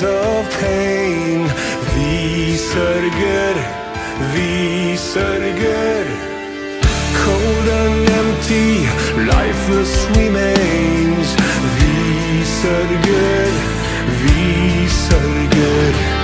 times of pain. Vi sørger. Cold and empty, lifeless remains. Vi sørger.